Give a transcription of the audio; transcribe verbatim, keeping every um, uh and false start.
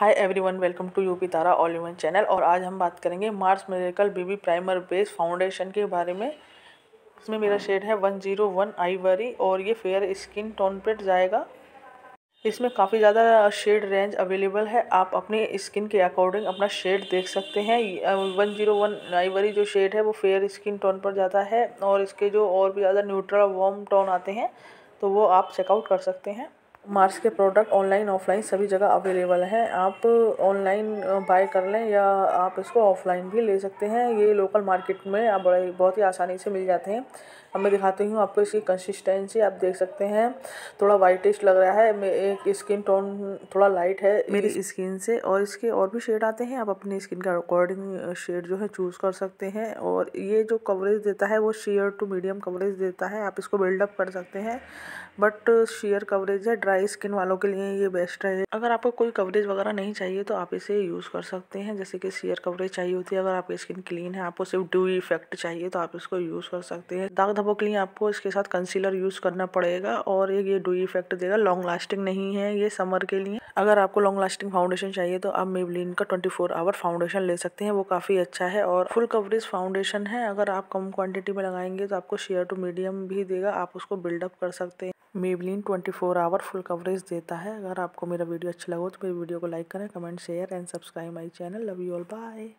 Hi everyone, welcome to UP Tara all in one channel. और आज हम बात करेंगे Mars miracle BB primer base foundation के बारे में। इसमें मेरा शेड है वन ज़ीरो वन आइवरी और ये फेयर स्किन टोन पर जाएगा। इसमें काफ़ी ज़्यादा शेड रेंज अवेलेबल है, आप अपने स्किन के अकॉर्डिंग अपना शेड देख सकते हैं। वन ज़ीरो वन आइवरी जो शेड है वो फेयर स्किन टोन पर जाता है और इसके जो और भी ज़्यादा न्यूट्रल वार्म टोन आते हैं तो वो आप चेकआउट कर सकते हैं। मार्स के प्रोडक्ट ऑनलाइन ऑफलाइन सभी जगह अवेलेबल हैं, आप ऑनलाइन बाय कर लें या आप इसको ऑफलाइन भी ले सकते हैं। ये लोकल मार्केट में आप बड़े बहुत ही आसानी से मिल जाते हैं। अब मैं दिखाती हूँ आपको इसकी कंसिस्टेंसी, आप देख सकते हैं थोड़ा वाइटिश लग रहा है। मैं एक स्किन टोन थोड़ा लाइट है मेरी स्किन से, और इसके और भी शेड आते हैं, आप अपनी स्किन के अकॉर्डिंग शेड जो है चूज़ कर सकते हैं। और ये जो कवरेज देता है वो शेयर टू मीडियम कवरेज देता है, आप इसको बिल्डअप कर सकते हैं, बट शेयर कवरेज है। ड्राई स्किन वालों के लिए ये बेस्ट है। अगर आपको कोई कवरेज वगैरह नहीं चाहिए तो आप इसे यूज़ कर सकते हैं। जैसे कि शेयर कवरेज चाहिए होती है, अगर आपकी स्किन क्लीन है, आपको सिर्फ ड्यू इफेक्ट चाहिए तो आप इसको यूज़ कर सकते हैं। दाग धब्बों के लिए आपको इसके साथ कंसीलर यूज़ करना पड़ेगा और ये ड्यू इफेक्ट देगा। लॉन्ग लास्टिंग नहीं है ये समर के लिए। अगर आपको लॉन्ग लास्टिंग फाउंडेशन चाहिए तो आप मेबलिन का ट्वेंटी फोर आवर फाउंडेशन ले सकते हैं, वो काफ़ी अच्छा है और फुल कवरेज फाउंडेशन है। अगर आप कम क्वांटिटी में लगाएंगे तो आपको शेयर टू मीडियम भी देगा, आप उसको बिल्डअप कर सकते हैं। Maybelline twenty four hour full coverage देता है। अगर आपको मेरा वीडियो अच्छा लगा हो तो मेरे वीडियो को लाइक करें, comment, share and subscribe my channel. Love you all, bye.